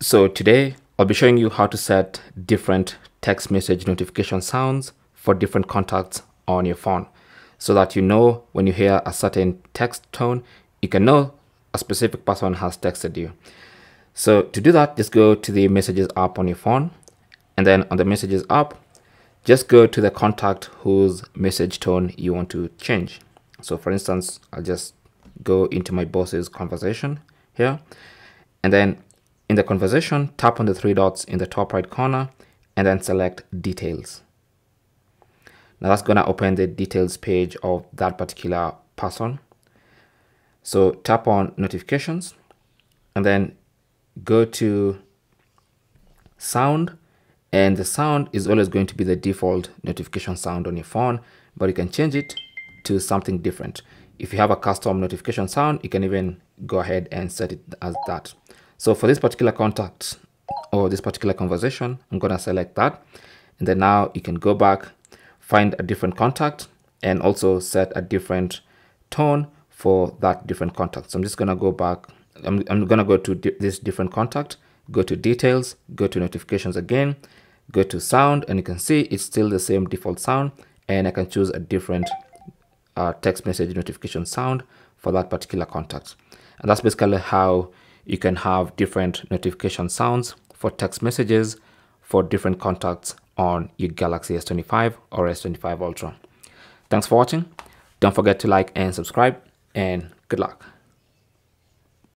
So today I'll be showing you how to set different text message notification sounds for different contacts on your phone, so that you know when you hear a certain text tone, you can know a specific person has texted you. So to do that, just go to the Messages app on your phone, and then on the Messages app, just go to the contact whose message tone you want to change. So for instance, I'll just go into my boss's conversation here, and then in the conversation, tap on the three dots in the top right corner and then select details. Now that's going to open the details page of that particular person. So tap on notifications and then go to sound, and the sound is always going to be the default notification sound on your phone, but you can change it to something different. If you have a custom notification sound, you can even go ahead and set it as that. So for this particular contact or this particular conversation, I'm going to select that. And then now you can go back, find a different contact, and also set a different tone for that different contact. So I'm just going to go back. I'm going to go to this different contact, go to details, go to notifications again, go to sound, and you can see it's still the same default sound, and I can choose a different text message notification sound for that particular contact. And that's basically how you can have different notification sounds for text messages for different contacts on your Galaxy S25 or S25 Ultra. Thanks for watching. Don't forget to like and subscribe, and good luck.